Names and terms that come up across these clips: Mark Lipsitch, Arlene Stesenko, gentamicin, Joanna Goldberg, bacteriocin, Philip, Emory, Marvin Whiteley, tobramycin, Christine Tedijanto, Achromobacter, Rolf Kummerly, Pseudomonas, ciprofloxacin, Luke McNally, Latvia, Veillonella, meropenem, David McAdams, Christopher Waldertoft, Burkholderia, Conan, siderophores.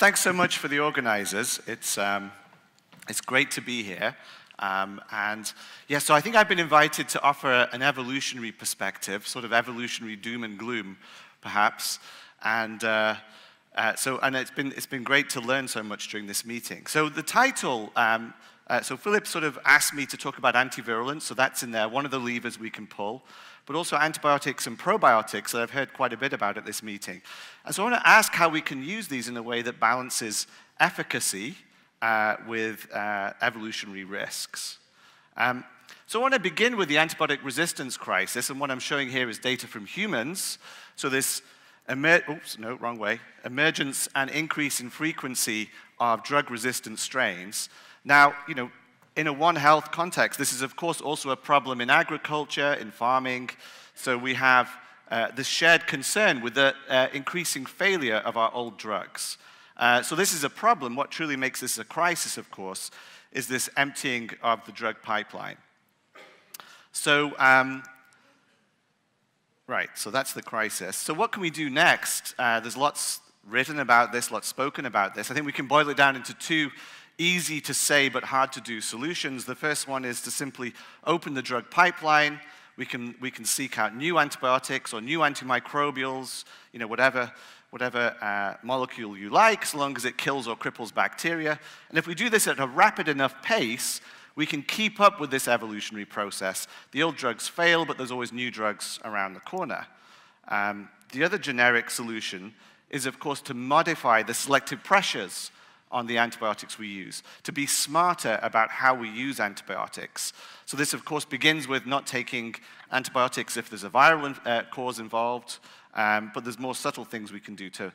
thanks so much for the organizers. It's great to be here. So I think I've been invited to offer an evolutionary perspective, sort of evolutionary doom and gloom, perhaps. And it's been great to learn so much during this meeting. So the title, so Philip sort of asked me to talk about antivirulence, so that's in there, one of the levers we can pull, but also antibiotics and probiotics that I've heard quite a bit about at this meeting. And so I want to ask how we can use these in a way that balances efficacy with evolutionary risks. So I want to begin with the antibiotic resistance crisis, and what I'm showing here is data from humans. So this emergence and increase in frequency of drug-resistant strains. Now, you know, in a One Health context, this is of course also a problem in agriculture, in farming, so we have this shared concern with the increasing failure of our old drugs. So this is a problem. What truly makes this a crisis, of course, is this emptying of the drug pipeline. So, so that's the crisis. So what can we do next? There's lots written about this, lots spoken about this. I think we can boil it down into two easy to say but hard to do solutions. The first one is to simply open the drug pipeline. We can seek out new antibiotics or new antimicrobials, you know, whatever molecule you like, so long as it kills or cripples bacteria. And if we do this at a rapid enough pace, we can keep up with this evolutionary process. The old drugs fail, but there's always new drugs around the corner. The other generic solution is, of course, to modify the selective pressures on the antibiotics we use, to be smarter about how we use antibiotics. So this, of course, begins with not taking antibiotics if there's a viral cause involved, but there's more subtle things we can do to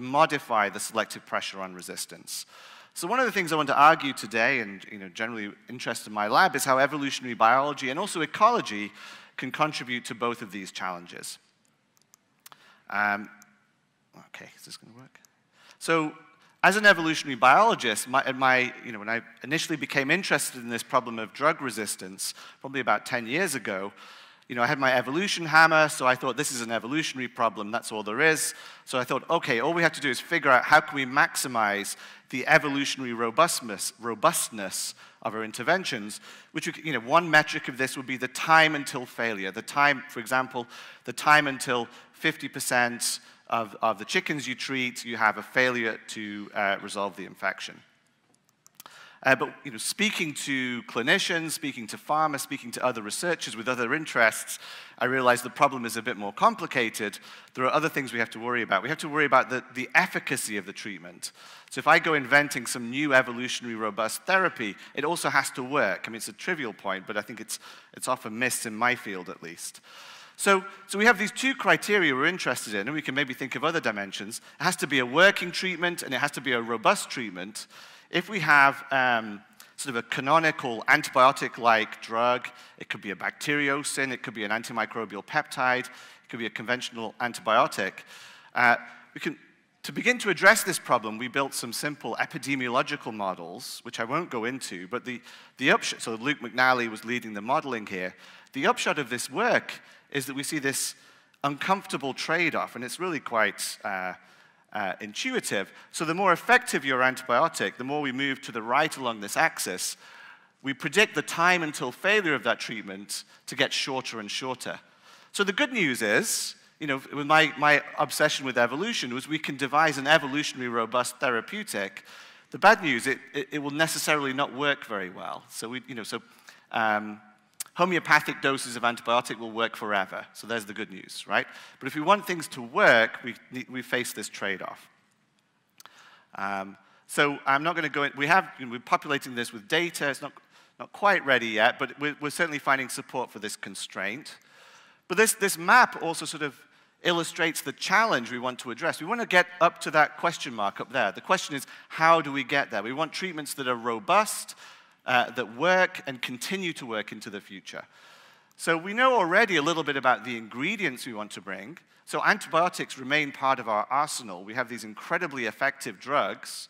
modify the selective pressure on resistance. So one of the things I want to argue today, and you know, generally interest in my lab, is how evolutionary biology and also ecology can contribute to both of these challenges. Okay, is this going to work? So, as an evolutionary biologist, when I initially became interested in this problem of drug resistance, probably about 10 years ago, you know, I had my evolution hammer, so I thought this is an evolutionary problem, that's all there is. So I thought, okay, all we have to do is figure out how can we maximize the evolutionary robustness of our interventions, which, you know, one metric of this would be the time until failure. The time, for example, the time until 50% of the chickens you treat, you have a failure to resolve the infection. But you know, speaking to clinicians, speaking to farmers, speaking to other researchers with other interests, I realized the problem is a bit more complicated. There are other things we have to worry about. We have to worry about the efficacy of the treatment. So if I go inventing some new evolutionary robust therapy, it also has to work. I mean, it's a trivial point, but I think it's often missed in my field at least. So we have these two criteria we're interested in, and we can maybe think of other dimensions. It has to be a working treatment, and it has to be a robust treatment. If we have sort of a canonical antibiotic-like drug, it could be a bacteriocin, it could be an antimicrobial peptide, it could be a conventional antibiotic. To begin to address this problem, we built some simple epidemiological models, which I won't go into, but the upshot, so Luke McNally was leading the modeling here. The upshot of this work is that we see this uncomfortable trade-off, and it's really quite intuitive. So the more effective your antibiotic, the more we move to the right along this axis, we predict the time until failure of that treatment to get shorter and shorter. So the good news is, you know, my obsession with evolution was we can devise an evolutionary robust therapeutic. The bad news, it will necessarily not work very well. So homeopathic doses of antibiotic will work forever. So there's the good news, right? But if we want things to work, we face this trade-off. So I'm not going to go in. We're populating this with data. It's not quite ready yet, but we're certainly finding support for this constraint. But this map also sort of illustrates the challenge we want to address. We want to get up to that question mark up there. The question is, how do we get there? We want treatments that are robust, that work and continue to work into the future. So we know already a little bit about the ingredients we want to bring. So antibiotics remain part of our arsenal. We have these incredibly effective drugs.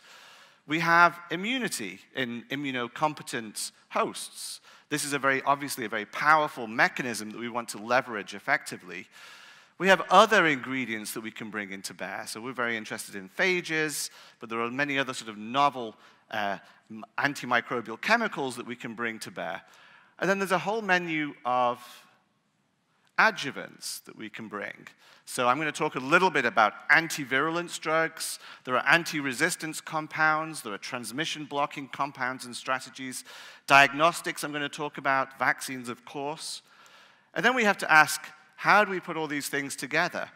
We have immunity in immunocompetent hosts. This is obviously a very powerful mechanism that we want to leverage effectively. We have other ingredients that we can bring into bear. So we're very interested in phages, but there are many other sort of novel antimicrobial chemicals that we can bring to bear. And then there's a whole menu of adjuvants that we can bring. So I'm going to talk a little bit about antivirulence drugs. There are anti-resistance compounds. There are transmission blocking compounds and strategies. Diagnostics I'm going to talk about. Vaccines, of course. And then we have to ask, how do we put all these things together?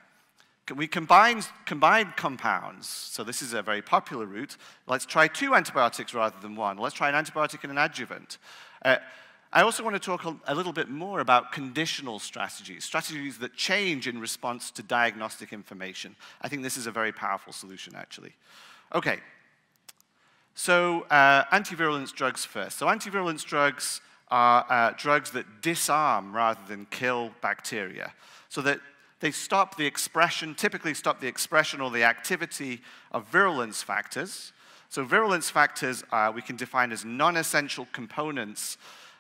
We combine compounds. So this is a very popular route. Let's try two antibiotics rather than one. Let's try an antibiotic and an adjuvant. I also want to talk a little bit more about conditional strategies, strategies that change in response to diagnostic information. I think this is a very powerful solution, actually. Okay, so antivirulence drugs first. So antivirulence drugs are drugs that disarm rather than kill bacteria, so that they stop the expression, typically stop the expression or the activity of virulence factors. So virulence factors we can define as non-essential components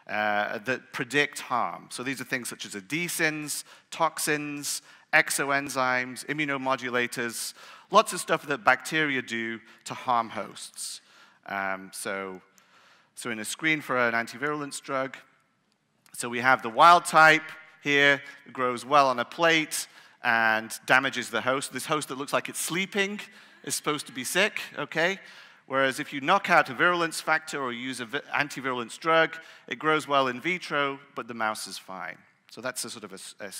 that predict harm. So these are things such as adhesins, toxins, exoenzymes, immunomodulators, lots of stuff that bacteria do to harm hosts. So in a screen for an antivirulence drug, so we have the wild type here, it grows well on a plate and damages the host. This host that looks like it's sleeping is supposed to be sick, okay? Whereas if you knock out a virulence factor or use an antivirulence drug, it grows well in vitro, but the mouse is fine. So that's a sort of a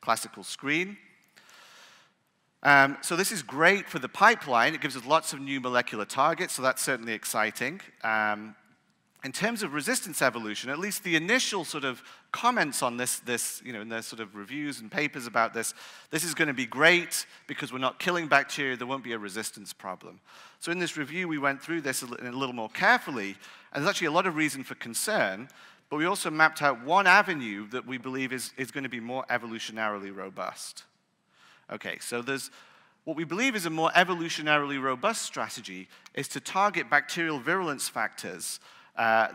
classical screen. So this is great for the pipeline. It gives us lots of new molecular targets, so that's certainly exciting. In terms of resistance evolution, at least the initial sort of comments on this, you know, in their sort of reviews and papers about this, this is going to be great because we're not killing bacteria, there won't be a resistance problem. So in this review, we went through this a little more carefully, and there's actually a lot of reason for concern, but we also mapped out one avenue that we believe is going to be more evolutionarily robust. Okay, so there's what we believe is a more evolutionarily robust strategy is to target bacterial virulence factors that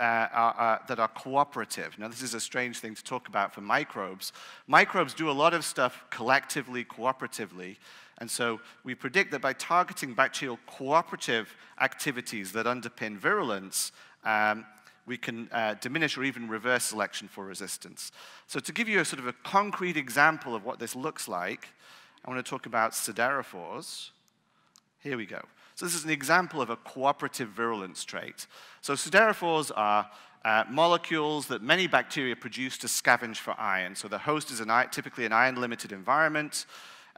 are cooperative. Now, this is a strange thing to talk about for microbes. Microbes do a lot of stuff collectively, cooperatively, and so we predict that by targeting bacterial cooperative activities that underpin virulence, we can diminish or even reverse selection for resistance. So to give you a sort of a concrete example of what this looks like, I want to talk about siderophores. Here we go. So this is an example of a cooperative virulence trait. So siderophores are molecules that many bacteria produce to scavenge for iron. So the host is typically an iron-limited environment,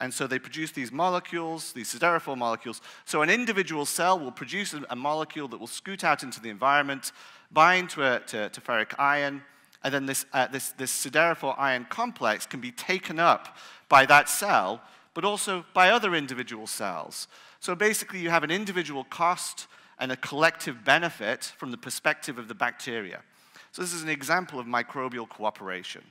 and so they produce these molecules, these siderophore molecules. So an individual cell will produce a molecule that will scoot out into the environment, bind to ferric iron, and then this siderophore iron complex can be taken up by that cell, but also by other individual cells. So basically, you have an individual cost and a collective benefit from the perspective of the bacteria. So this is an example of microbial cooperation.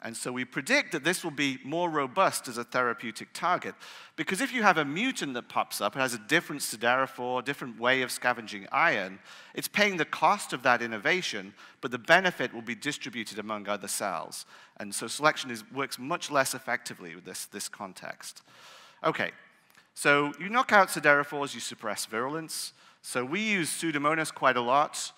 And so we predict that this will be more robust as a therapeutic target, because if you have a mutant that pops up, it has a different siderophore, different way of scavenging iron, it's paying the cost of that innovation, but the benefit will be distributed among other cells. And so selection works much less effectively with this context. Okay. So you knock out siderophores, you suppress virulence. So we use Pseudomonas quite a lot.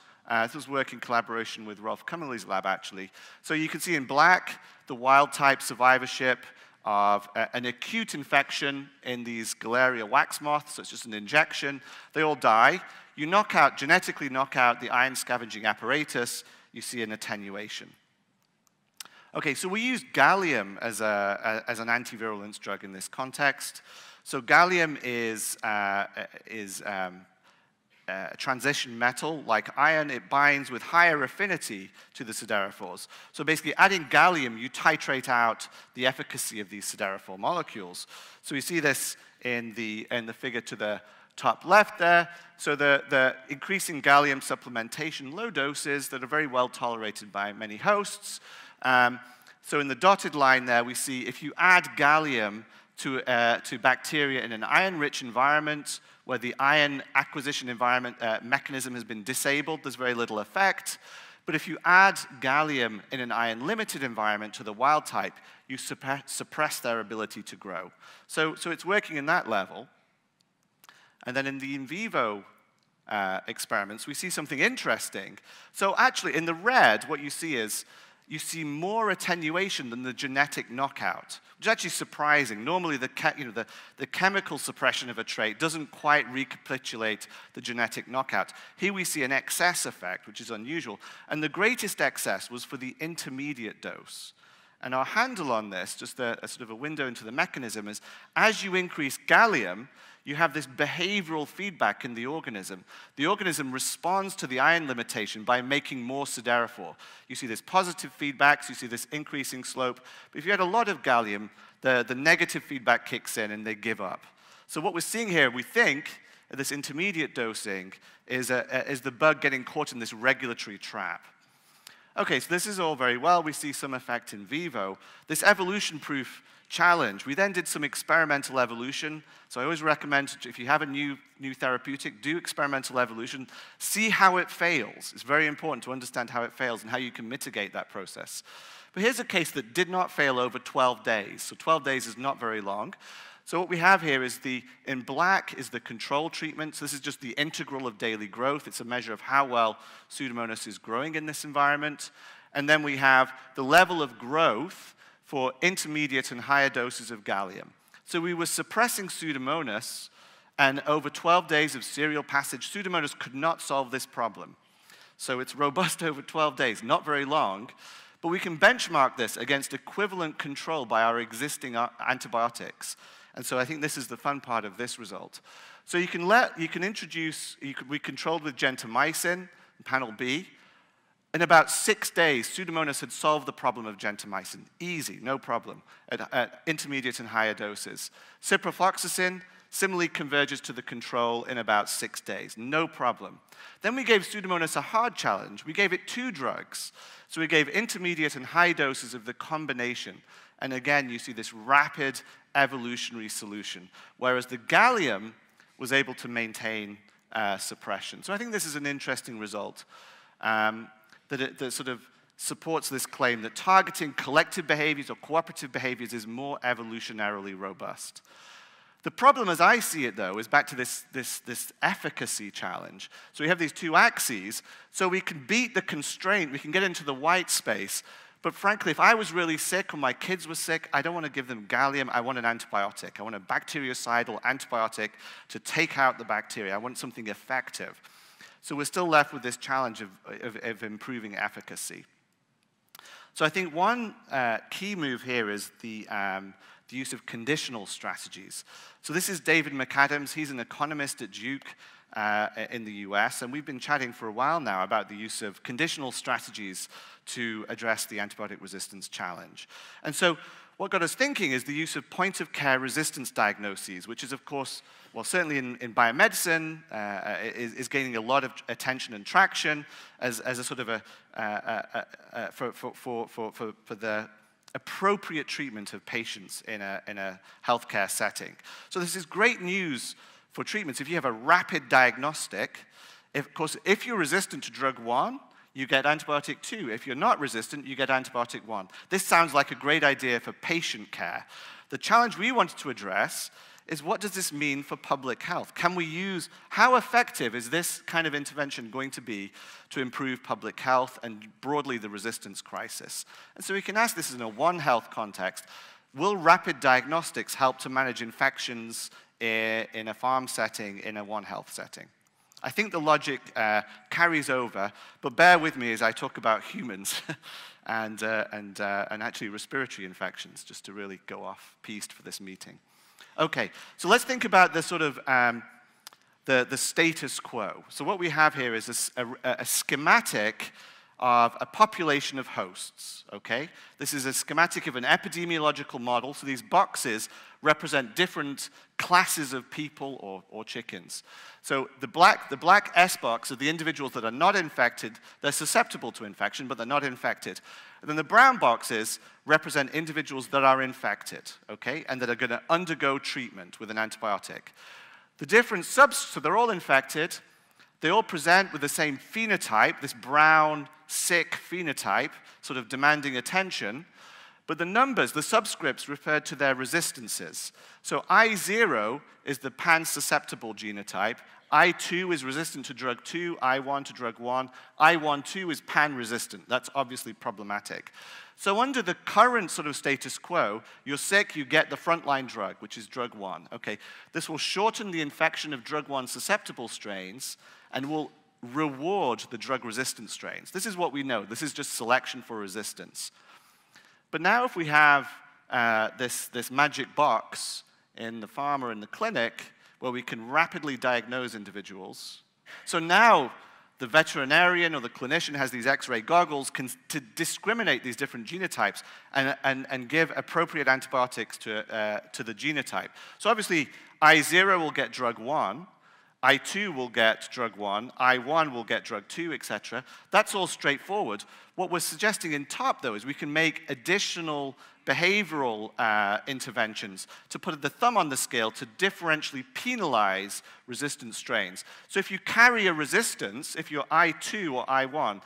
This was work in collaboration with Rolf Kummerly's lab, actually. So you can see in black the wild-type survivorship of an acute infection in these Galeria wax moths. So it's just an injection. They all die. You genetically knock out the iron scavenging apparatus. You see an attenuation. Okay, so we used gallium as an antivirulence drug in this context. So gallium is a transition metal. Like iron, it binds with higher affinity to the siderophores. So basically, adding gallium, you titrate out the efficacy of these siderophore molecules. So you see this in the figure to the top left there. So the increasing gallium supplementation, low doses that are very well tolerated by many hosts. So in the dotted line there, we see if you add gallium to bacteria in an iron-rich environment where the iron acquisition environment mechanism has been disabled, there's very little effect. But if you add gallium in an iron-limited environment to the wild type, you suppress their ability to grow. So it's working in that level. And then in the in vivo experiments, we see something interesting. So actually, in the red, what you see is you see more attenuation than the genetic knockout, which is actually surprising. Normally, the chemical suppression of a trait doesn't quite recapitulate the genetic knockout. Here we see an excess effect, which is unusual. And the greatest excess was for the intermediate dose. And our handle on this, just a sort of a window into the mechanism, is as you increase gallium, you have this behavioral feedback in the organism. The organism responds to the iron limitation by making more siderophore. You see this positive feedback, so you see this increasing slope. But if you had a lot of gallium, the negative feedback kicks in and they give up. So what we're seeing here, we think, at this intermediate dosing, is the bug getting caught in this regulatory trap. Okay, so this is all very well. We see some effect in vivo. This evolution-proof challenge, we then did some experimental evolution. So I always recommend, if you have a new therapeutic, do experimental evolution. See how it fails. It's very important to understand how it fails and how you can mitigate that process. But here's a case that did not fail over 12 days. So 12 days is not very long. So what we have here is in black is the control treatment. So this is just the integral of daily growth. It's a measure of how well Pseudomonas is growing in this environment. And then we have the level of growth for intermediate and higher doses of gallium. So we were suppressing Pseudomonas, and over 12 days of serial passage, Pseudomonas could not solve this problem. So it's robust over 12 days, not very long. But we can benchmark this against equivalent control by our existing antibiotics. And so I think this is the fun part of this result. So we controlled with gentamicin, panel B. In about 6 days, Pseudomonas had solved the problem of gentamicin. Easy, no problem, at intermediate and higher doses. Ciprofloxacin similarly converges to the control in about 6 days, no problem. Then we gave Pseudomonas a hard challenge. We gave it 2 drugs. So we gave intermediate and high doses of the combination. And again, you see this rapid evolutionary solution, whereas the gallium was able to maintain suppression. So I think this is an interesting result that sort of supports this claim that targeting collective behaviors or cooperative behaviors is more evolutionarily robust. The problem, as I see it, though, is back to this efficacy challenge. So we have these 2 axes, so we can beat the constraint, we can get into the white space. But frankly, if I was really sick or my kids were sick, I don't want to give them gallium. I want an antibiotic. I want a bactericidal antibiotic to take out the bacteria. I want something effective. So we're still left with this challenge of improving efficacy. So I think one key move here is the use of conditional strategies. So this is David McAdams. He's an economist at Duke in the US, and we've been chatting for a while now about the use of conditional strategies to address the antibiotic resistance challenge. And so what got us thinking is the use of point-of-care resistance diagnoses, which is, of course, well, certainly in biomedicine, is gaining a lot of attention and traction as a sort of for the appropriate treatment of patients in a healthcare setting. So this is great news for treatments. If you have a rapid diagnostic, of course, if you're resistant to drug 1, you get antibiotic 2. If you're not resistant, you get antibiotic 1. This sounds like a great idea for patient care. The challenge we wanted to address is what does this mean for public health? How effective is this kind of intervention going to be to improve public health and broadly the resistance crisis? And so we can ask this in a One Health context. Will rapid diagnostics help to manage infections in a farm setting, in a One Health setting? I think the logic carries over, but bear with me as I talk about humans and actually respiratory infections, just to really go off-piste for this meeting. Okay, so let's think about the sort of the status quo. So what we have here is a schematic of a population of hosts, okay? This is a schematic of an epidemiological model, so these boxes represent different classes of people or chickens. So the black S box are the individuals that are not infected. They're susceptible to infection, but they're not infected. And then the brown boxes represent individuals that are infected, okay? And that are gonna undergo treatment with an antibiotic. The different so they're all infected, They all present with the same phenotype, this brown, sick phenotype, sort of demanding attention. But the numbers, the subscripts, refer to their resistances. So I0 is the pan-susceptible genotype. I2 is resistant to drug 2, I1 to drug 1. I12 is pan-resistant. That's obviously problematic. So under the current sort of status quo, you're sick, you get the frontline drug, which is drug 1. Okay. This will shorten the infection of drug 1 susceptible strains and will reward the drug-resistant strains. This is what we know. This is just selection for resistance. But now if we have this magic box in the pharma and the clinic, where we can rapidly diagnose individuals. So now the veterinarian or the clinician has these X-ray goggles to discriminate these different genotypes and give appropriate antibiotics to the genotype. So obviously, I0 will get drug 1, I2 will get drug 1, I1 will get drug 2, etc. That's all straightforward. What we're suggesting in TARP, though, is we can make additional behavioral interventions to put the thumb on the scale to differentially penalize resistant strains. So if you carry a resistance, if you're I2 or I1,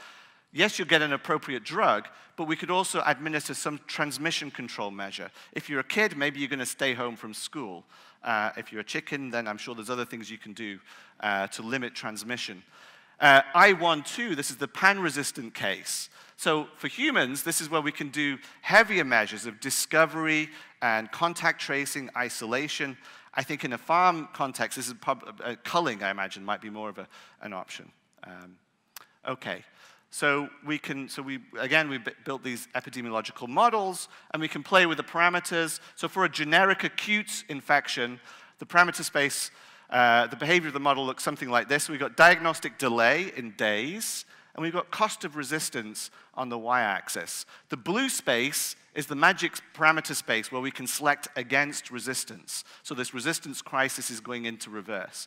yes, you'll get an appropriate drug, but we could also administer some transmission control measure. If you're a kid, maybe you're going to stay home from school. If you're a chicken, then I'm sure there's other things you can do to limit transmission. I12, this is the pan-resistant case. So for humans, this is where we can do heavier measures of discovery and contact tracing, isolation. I think in a farm context, this is culling, I imagine, might be more of an option. Okay. So we built these epidemiological models, and we can play with the parameters. So for a generic acute infection, the parameter space, the behavior of the model looks something like this. We've got diagnostic delay in days, and we've got cost of resistance on the y-axis. The blue space is the magic parameter space where we can select against resistance. So this resistance crisis is going into reverse.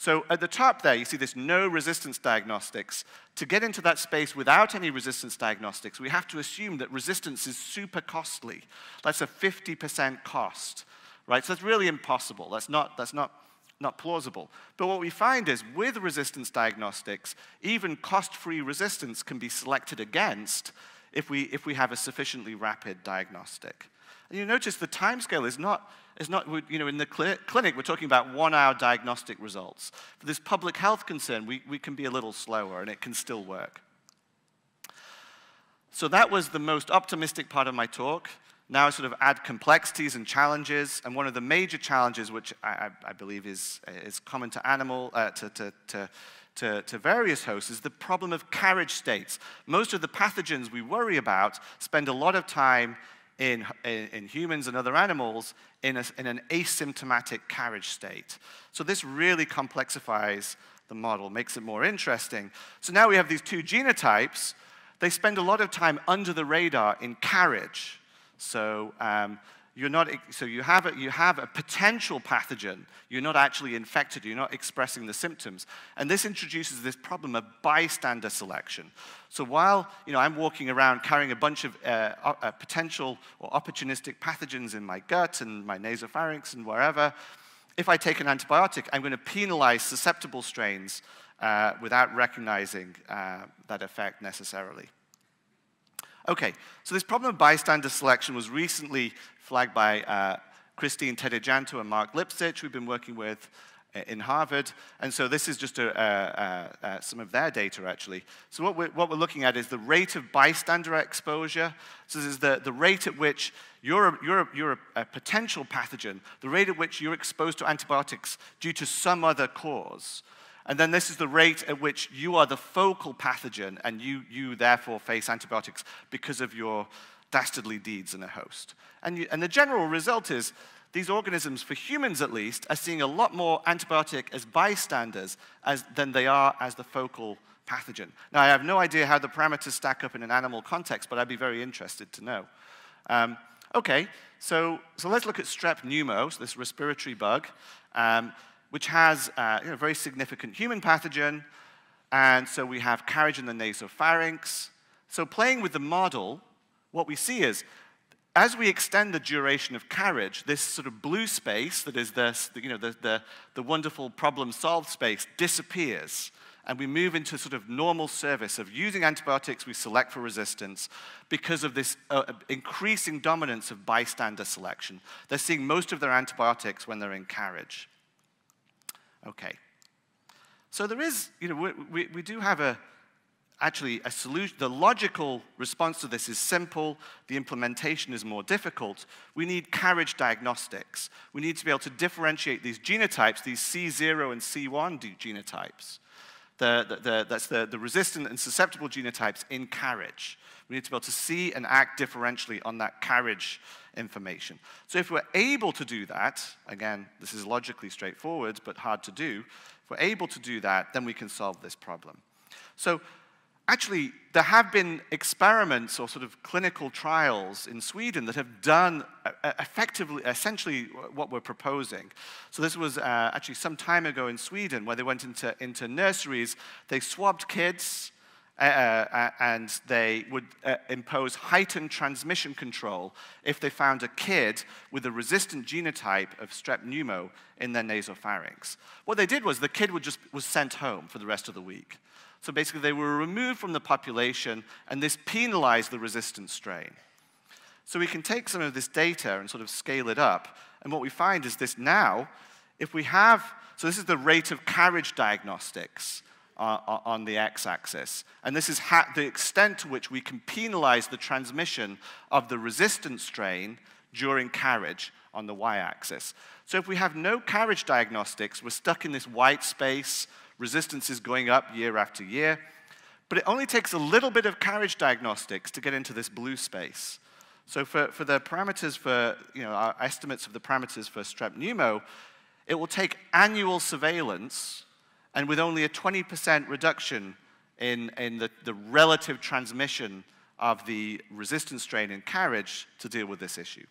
So at the top there, you see this no resistance diagnostics. To get into that space without any resistance diagnostics, we have to assume that resistance is super costly. That's a 50% cost, right? So that's really impossible. That's not plausible. But what we find is with resistance diagnostics, even cost-free resistance can be selected against if we have a sufficiently rapid diagnostic. And you notice the timescale is not, you know, in the clinic we're talking about 1 hour diagnostic results. For this public health concern, we can be a little slower and it can still work. So that was the most optimistic part of my talk. Now I sort of add complexities and challenges, and one of the major challenges, which I believe is common to animal, to various hosts, is the problem of carriage states. Most of the pathogens we worry about spend a lot of time in humans and other animals in an asymptomatic carriage state. So this really complexifies the model, makes it more interesting. So now we have these two genotypes. They spend a lot of time under the radar in carriage. So you have a potential pathogen. You're not actually infected. You're not expressing the symptoms, and this introduces this problem of bystander selection. So while I'm walking around carrying a bunch of potential or opportunistic pathogens in my gut and my nasopharynx and wherever, if I take an antibiotic, I'm going to penalize susceptible strains without recognizing that effect necessarily. Okay, so this problem of bystander selection was recently flagged by Christine Tedijanto and Mark Lipsitch, we've been working with in Harvard, and so this is just some of their data, actually. So what we're looking at is the rate of bystander exposure. So this is the rate at which you're a potential pathogen, the rate at which you're exposed to antibiotics due to some other cause. And then this is the rate at which you are the focal pathogen and you therefore face antibiotics because of your dastardly deeds in a host. And the general result is these organisms, for humans at least, are seeing a lot more antibiotic as bystanders than they are as the focal pathogen. Now, I have no idea how the parameters stack up in an animal context, but I'd be very interested to know. Okay, so let's look at strep pneumo, so this respiratory bug. Which has a very significant human pathogen, and so we have carriage in the nasopharynx. So playing with the model, what we see is, as we extend the duration of carriage, this sort of blue space that is the wonderful problem-solved space disappears, and we move into sort of normal service of using antibiotics we select for resistance because of this increasing dominance of bystander selection. They're seeing most of their antibiotics when they're in carriage. Okay. So there is, you know, we do have actually a solution. The logical response to this is simple. The implementation is more difficult. We need carriage diagnostics. We need to be able to differentiate these genotypes, these C0 and C1 genotypes. That's the resistant and susceptible genotypes in carriage. We need to be able to see and act differentially on that carriage information. So if we're able to do that, again, this is logically straightforward but hard to do, if we're able to do that, then we can solve this problem. So actually, there have been experiments or sort of clinical trials in Sweden that have done effectively, essentially what we're proposing. So this was actually some time ago in Sweden where they went into nurseries, they swabbed kids, and they would impose heightened transmission control if they found a kid with a resistant genotype of strep pneumo in their nasopharynx. What they did was the kid was sent home for the rest of the week. So basically they were removed from the population, and this penalized the resistant strain. So we can take some of this data and sort of scale it up, and what we find is this now, if we have, so this is the rate of carriage diagnostics on the x-axis. And this is the extent to which we can penalize the transmission of the resistant strain during carriage on the y-axis. So if we have no carriage diagnostics, we're stuck in this white space, resistance is going up year after year, but it only takes a little bit of carriage diagnostics to get into this blue space. So for the parameters for, you know, our estimates of the parameters for strep pneumo, it will take annual surveillance, and with only a 20% reduction in the relative transmission of the resistant strain in carriage to deal with this issue.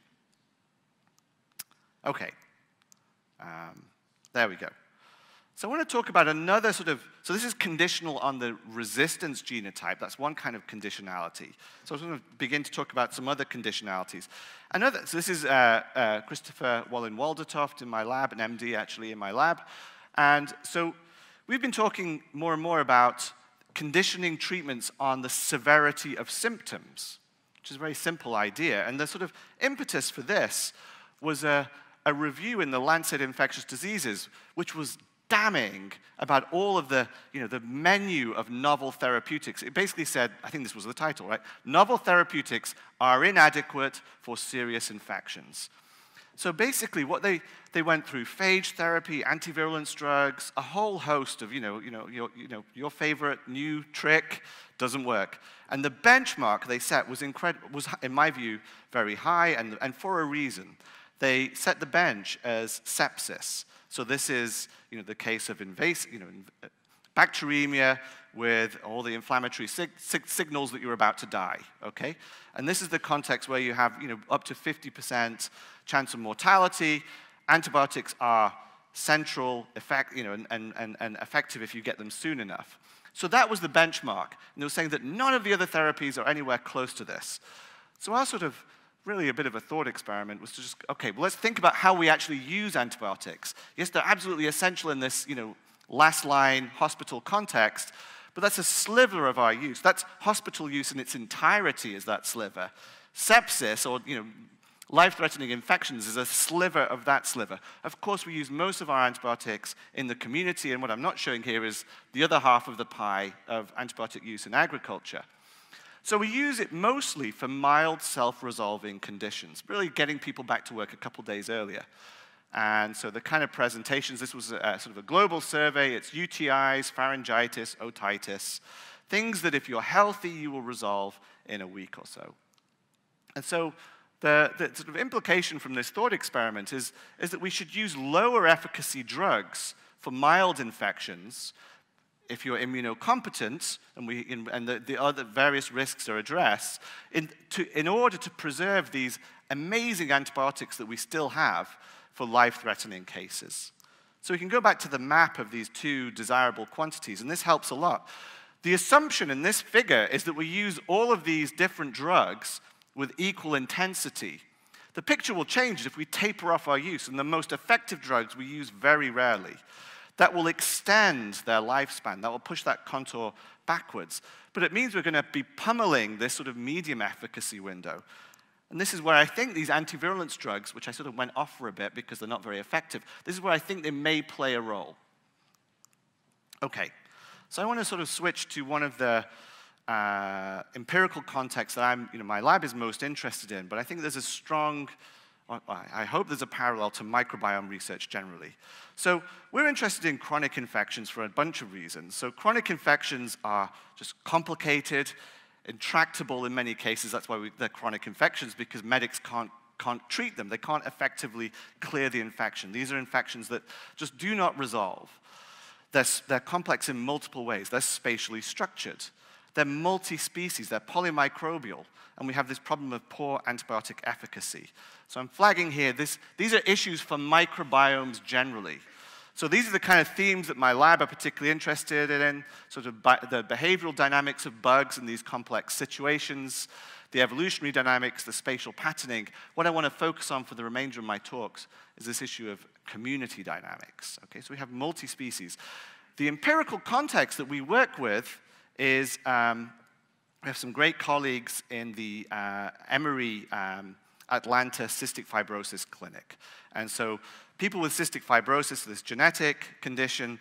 Okay. There we go. So I want to talk about another sort of, so this is conditional on the resistance genotype. That's one kind of conditionality. So I'm going to begin to talk about some other conditionalities. Another, so this is Christopher Waldertoft in my lab, an MD actually in my lab. And so we've been talking more and more about conditioning treatments on the severity of symptoms, which is a very simple idea. And the sort of impetus for this was a review in the Lancet Infectious Diseases, which was damning about all of the, you know, the menu of novel therapeutics. It basically said, I think this was the title, right? Novel therapeutics are inadequate for serious infections. So basically, what they went through phage therapy, antivirulence drugs, a whole host of your favorite new trick doesn't work. And the benchmark they set was in my view very high, and for a reason. They set the bench as sepsis. So this is, you know, the case of invasive, you know, bacteremia with all the inflammatory signals that you're about to die, okay? And this is the context where you have, you know, up to 50% chance of mortality. Antibiotics are central, and effective if you get them soon enough. So that was the benchmark. And they were saying that none of the other therapies are anywhere close to this. So our sort of, really a bit of a thought experiment was to just, okay, well, let's think about how we actually use antibiotics. Yes, they're absolutely essential in this, you know, last line hospital context, but that's a sliver of our use. That's hospital use in its entirety is that sliver. Sepsis or, you know, life-threatening infections is a sliver of that sliver. Of course, we use most of our antibiotics in the community, and what I'm not showing here is the other half of the pie of antibiotic use in agriculture. So we use it mostly for mild self-resolving conditions, really getting people back to work a couple days earlier. And so the kind of presentations, this was sort of a global survey, it's UTIs, pharyngitis, otitis, things that if you're healthy, you will resolve in a week or so. And so the sort of implication from this thought experiment is that we should use lower efficacy drugs for mild infections if you're immunocompetent, and the other various risks are addressed, in order to preserve these amazing antibiotics that we still have for life-threatening cases. So we can go back to the map of these two desirable quantities, and this helps a lot. The assumption in this figure is that we use all of these different drugs with equal intensity. The picture will change if we taper off our use, and the most effective drugs we use very rarely. that will extend their lifespan, that will push that contour backwards. But it means we're going to be pummeling this sort of medium efficacy window. And this is where I think these antivirulence drugs, which I sort of went off for a bit because they're not very effective, this is where I think they may play a role. Okay, so I want to sort of switch to one of the empirical contexts that my lab is most interested in, but I think there's a strong, I hope there's a parallel to microbiome research generally. So we're interested in chronic infections for a bunch of reasons. So chronic infections are just complicated, intractable in many cases. That's why they're chronic infections, because medics can't treat them. They can't effectively clear the infection. These are infections that just do not resolve. They're complex in multiple ways. They're spatially structured. They're multi-species, they're polymicrobial, and we have this problem of poor antibiotic efficacy. So I'm flagging here, these are issues for microbiomes generally. So these are the kind of themes that my lab are particularly interested in, sort of the behavioral dynamics of bugs in these complex situations, the evolutionary dynamics, the spatial patterning. What I want to focus on for the remainder of my talks is this issue of community dynamics. Okay, so we have multi-species. The empirical context that we work with is we have some great colleagues in the Emory Atlanta Cystic Fibrosis Clinic. And so people with cystic fibrosis, this genetic condition,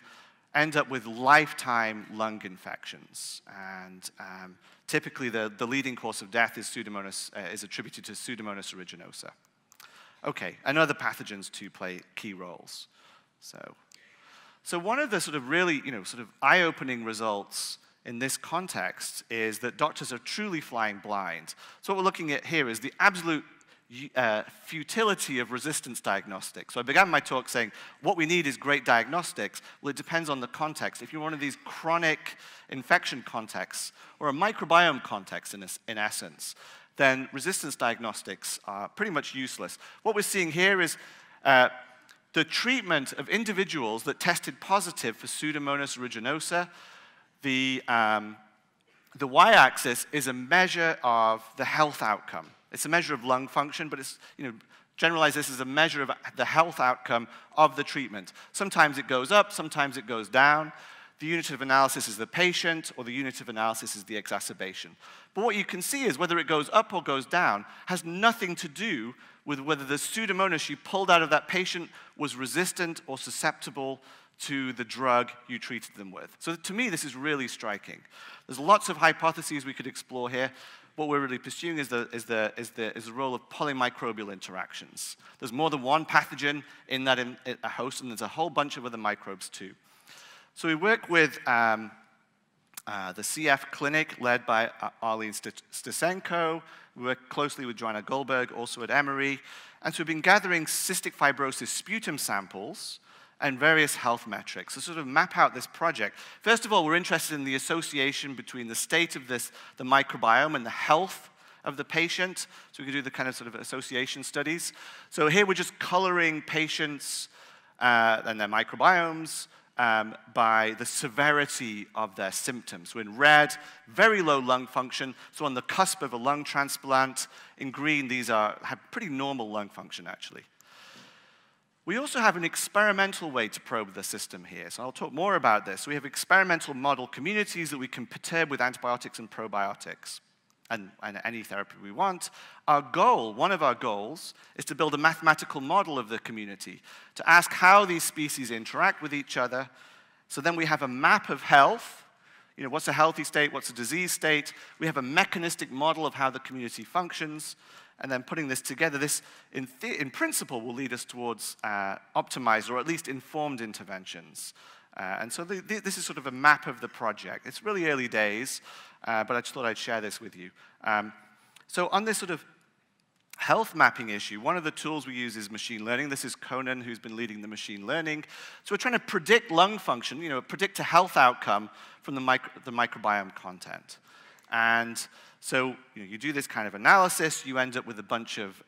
end up with lifetime lung infections. And typically the leading cause of death is attributed to Pseudomonas aeruginosa. Okay, and other pathogens too play key roles. So one of the sort of really, sort of eye-opening results in this context is that doctors are truly flying blind. So what we're looking at here is the absolute futility of resistance diagnostics. So I began my talk saying, what we need is great diagnostics. Well, it depends on the context. If you're one of these chronic infection contexts, or a microbiome context in essence, then resistance diagnostics are pretty much useless. What we're seeing here is the treatment of individuals that tested positive for Pseudomonas aeruginosa. The y-axis is a measure of the health outcome. It's a measure of lung function, but it's, generalize this as a measure of the health outcome of the treatment. Sometimes it goes up, sometimes it goes down. The unit of analysis is the patient, or the unit of analysis is the exacerbation. But what you can see is whether it goes up or goes down has nothing to do with whether the Pseudomonas you pulled out of that patient was resistant or susceptible to the drug you treated them with. So to me, this is really striking. There's lots of hypotheses we could explore here. What we're really pursuing is the role of polymicrobial interactions. There's more than one pathogen in that a host, and there's a whole bunch of other microbes too. So we work with the CF clinic led by Arlene Stesenko. We work closely with Joanna Goldberg, also at Emory. And so we've been gathering cystic fibrosis sputum samples and various health metrics to sort of map out this project. First of all, we're interested in the association between the state of the microbiome and the health of the patient. So we can do the kind of sort of association studies. So here we're just coloring patients and their microbiomes by the severity of their symptoms. So in red, very low lung function, so on the cusp of a lung transplant. In green, these have pretty normal lung function, actually. We also have an experimental way to probe the system here, so I'll talk more about this. We have experimental model communities that we can perturb with antibiotics and probiotics and any therapy we want. Our goal, one of our goals, is to build a mathematical model of the community to ask how these species interact with each other. So then we have a map of health. What's a healthy state? What's a disease state? We have a mechanistic model of how the community functions. And then putting this together, this, in principle, will lead us towards optimized or at least informed interventions. And so this is sort of a map of the project. It's really early days, but I just thought I'd share this with you. So on this sort of health mapping issue, one of the tools we use is machine learning. This is Conan, who's been leading the machine learning. So we're trying to predict lung function, predict a health outcome from the microbiome content. And so you do this kind of analysis, you end up with a bunch of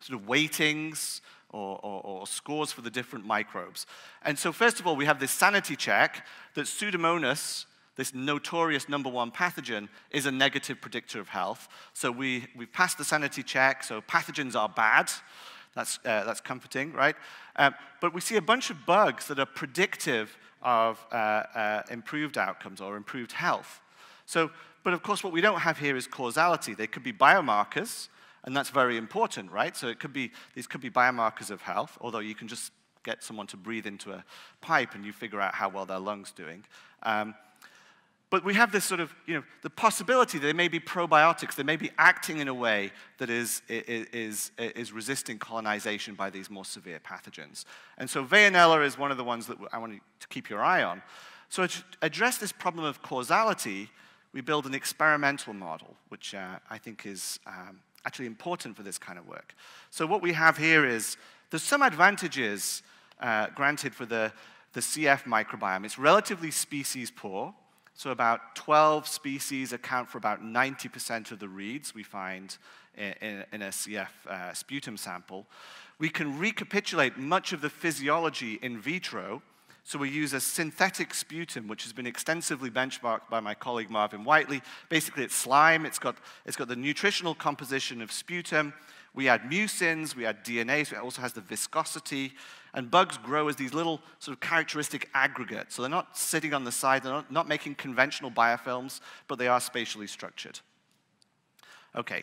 sort of weightings or scores for the different microbes. And so first of all, we have this sanity check that Pseudomonas, this notorious #1 pathogen, is a negative predictor of health. So we've passed the sanity check, so pathogens are bad. That's comforting, right? But we see a bunch of bugs that are predictive of improved outcomes or improved health. So, but of course, what we don't have here is causality. They could be biomarkers, and that's very important, right? So it could be, these could be biomarkers of health, although you can just get someone to breathe into a pipe and you figure out how well their lung's doing. But we have this sort of, you know, the possibility that they may be probiotics, they may be acting in a way that is resisting colonization by these more severe pathogens. And so Veillonella is one of the ones that I want you to keep your eye on. So to address this problem of causality, we build an experimental model, which I think is actually important for this kind of work. So what we have here is, there's some advantages granted for the CF microbiome. It's relatively species poor. So about 12 species account for about 90% of the reads we find in a CF sputum sample. We can recapitulate much of the physiology in vitro, so we use a synthetic sputum, which has been extensively benchmarked by my colleague Marvin Whiteley. Basically, it's slime. It's got the nutritional composition of sputum. We add mucins, we add DNA, so it also has the viscosity. And bugs grow as these little sort of characteristic aggregates. So they're not sitting on the side, they're not making conventional biofilms, but they are spatially structured. Okay,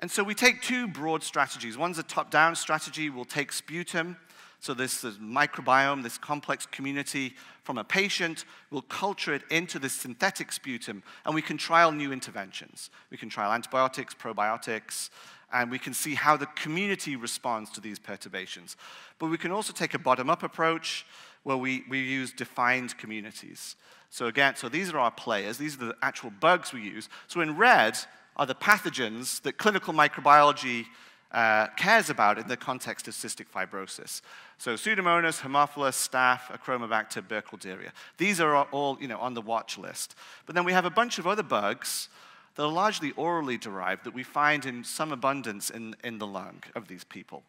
and so we take two broad strategies. One's a top-down strategy. We'll take sputum, so this microbiome, this complex community from a patient, we'll culture it into this synthetic sputum, and we can trial new interventions. We can trial antibiotics, probiotics, and we can see how the community responds to these perturbations. But we can also take a bottom-up approach where we use defined communities. So again, so these are our players. These are the actual bugs we use. So in red are the pathogens that clinical microbiology cares about in the context of cystic fibrosis. So Pseudomonas, Haemophilus, Staph, Achromobacter, Burkholderia. These are all, you know, on the watch list. But then we have a bunch of other bugs that are largely orally derived that we find in some abundance in the lung of these people.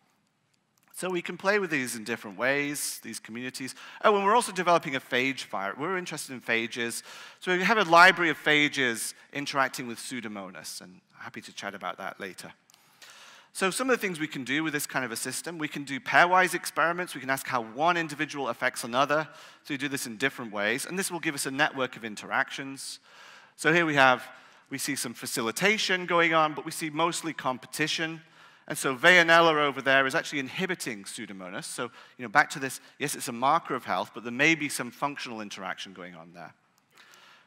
So we can play with these in different ways, these communities. Oh, and we're also developing a phage virus. We're interested in phages. So we have a library of phages interacting with Pseudomonas, and I'm happy to chat about that later. So some of the things we can do with this kind of a system, we can do pairwise experiments. We can ask how one individual affects another. So we do this in different ways, and this will give us a network of interactions. So here we have, we see some facilitation going on, but we see mostly competition. And so Veillonella over there is actually inhibiting Pseudomonas. So, you know, back to this, yes, it's a marker of health, but there may be some functional interaction going on there.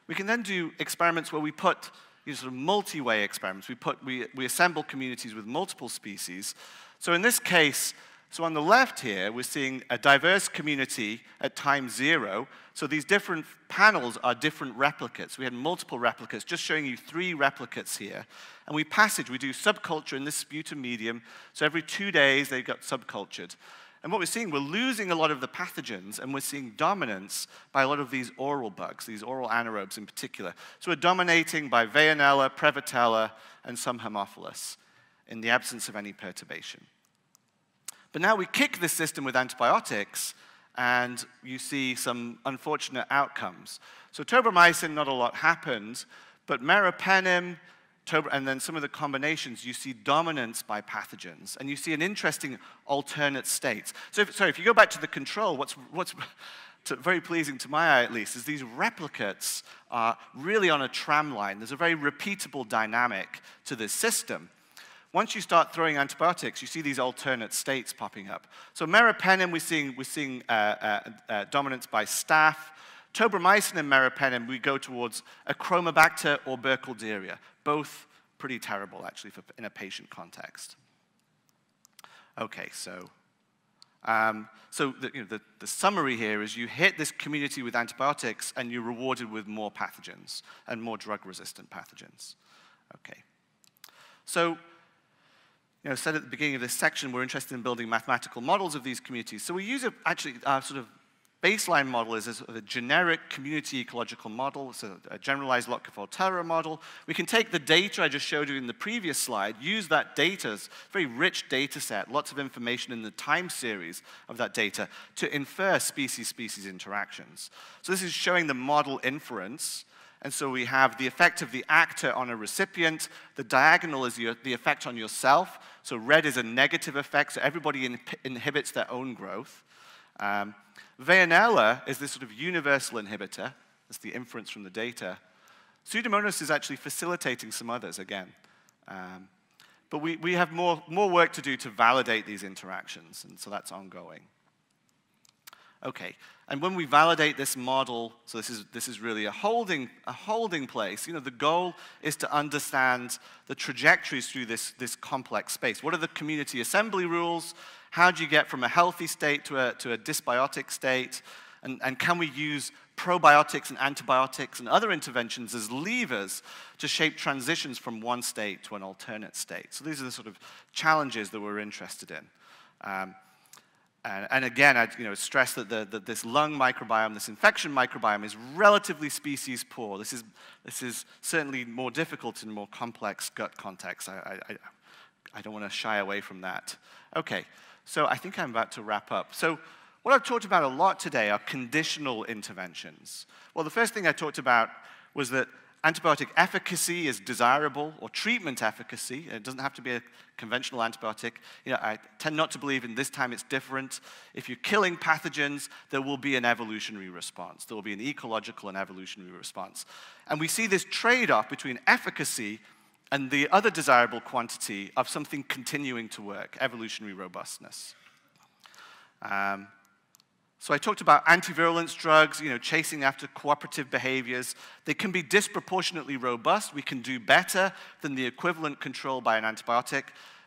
We can then do experiments where we put, you know, sort of multi-way experiments. We assemble communities with multiple species. So in this case, so on the left here, we're seeing a diverse community at time 0. So these different panels are different replicates. We had multiple replicates, just showing you 3 replicates here. And we do subculture in this sputum medium. So every 2 days, they got subcultured. And what we're seeing, we're losing a lot of the pathogens, and we're seeing dominance by a lot of these oral bugs, these oral anaerobes in particular. So we're dominating by Veillonella, Prevotella, and some Haemophilus in the absence of any perturbation. But now we kick this system with antibiotics, and you see some unfortunate outcomes. So tobramycin, not a lot happened, but meropenem, and then some of the combinations, you see dominance by pathogens, and you see an interesting alternate state. So if you go back to the control, what's very pleasing to my eye at least, is these replicates are really on a tram line. There's a very repeatable dynamic to this system. Once you start throwing antibiotics, you see these alternate states popping up. So meropenem, we're seeing dominance by staph. Tobramycin and meropenem, we go towards Achromobacter or Burkholderia. Both pretty terrible, actually, in a patient context. Okay, so the summary here is you hit this community with antibiotics, and you're rewarded with more pathogens and more drug-resistant pathogens. Okay, so, you know, said at the beginning of this section, we're interested in building mathematical models of these communities. So we use our sort of baseline model is a sort of a generic community ecological model, so a generalized Lotka-Volterra model. We can take the data I just showed you in the previous slide, use that data, it's a very rich data set, lots of information in the time series of that data, to infer species-species interactions. So this is showing the model inference. And so we have the effect of the actor on a recipient. The diagonal is the effect on yourself. So red is a negative effect, so everybody inhibits their own growth. Veyanella is this sort of universal inhibitor. That's the inference from the data. Pseudomonas is actually facilitating some others, again. But we have more work to do to validate these interactions, and so that's ongoing. Okay, and when we validate this model, so this is really a holding place. You know, the goal is to understand the trajectories through this complex space. What are the community assembly rules? How do you get from a healthy state to a dysbiotic state? And can we use probiotics and antibiotics and other interventions as levers to shape transitions from one state to an alternate state? So these are the sort of challenges that we're interested in. And again, I stress that this lung microbiome, this infection microbiome, is relatively species poor. This is certainly more difficult in more complex gut contexts. I don't want to shy away from that. Okay, so I think I'm about to wrap up. So what I've talked about a lot today are conditional interventions. Well, the first thing I talked about was that antibiotic efficacy is desirable, or treatment efficacy. It doesn't have to be a conventional antibiotic. You know, I tend not to believe in this time it's different. If you're killing pathogens, there will be an evolutionary response. There will be an ecological and evolutionary response. And we see this trade-off between efficacy and the other desirable quantity of something continuing to work, evolutionary robustness. So I talked about antivirulence drugs, chasing after cooperative behaviors. They can be disproportionately robust. We can do better than the equivalent control by an antibiotic,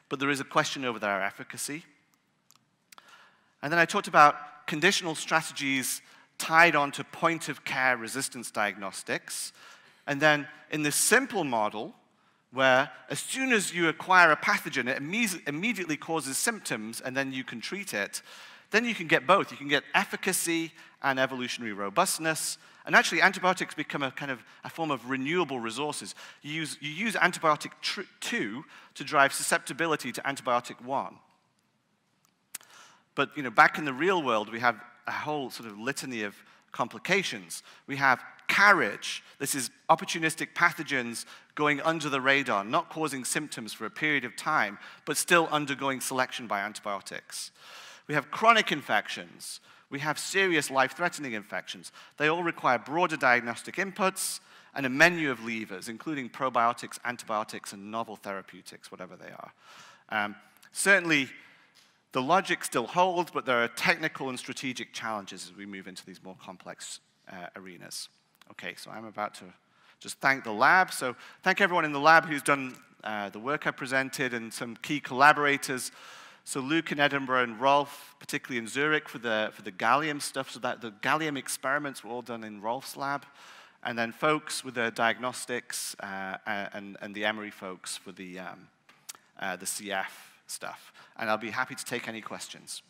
but there is a question over their efficacy. And then I talked about conditional strategies tied onto point-of-care resistance diagnostics. And then in this simple model, where as soon as you acquire a pathogen, it immediately causes symptoms, and then you can treat it. Then you can get both. You can get efficacy and evolutionary robustness. And actually, antibiotics become a kind of a form of renewable resources. You use antibiotic 2 to drive susceptibility to antibiotic 1. But back in the real world, we have a whole sort of litany of complications. We have carriage. This is opportunistic pathogens going under the radar, not causing symptoms for a period of time, but still undergoing selection by antibiotics. We have chronic infections. We have serious life-threatening infections. They all require broader diagnostic inputs and a menu of levers, including probiotics, antibiotics, and novel therapeutics, whatever they are. Certainly, the logic still holds, but there are technical and strategic challenges as we move into these more complex arenas. Okay, so I'm about to just thank the lab. So thank everyone in the lab who's done the work I presented and some key collaborators. So Luke in Edinburgh and Rolf, particularly in Zurich, for the gallium stuff, so that the gallium experiments were all done in Rolf's lab. And then folks with the diagnostics and the Emory folks for the CF stuff. And I'll be happy to take any questions.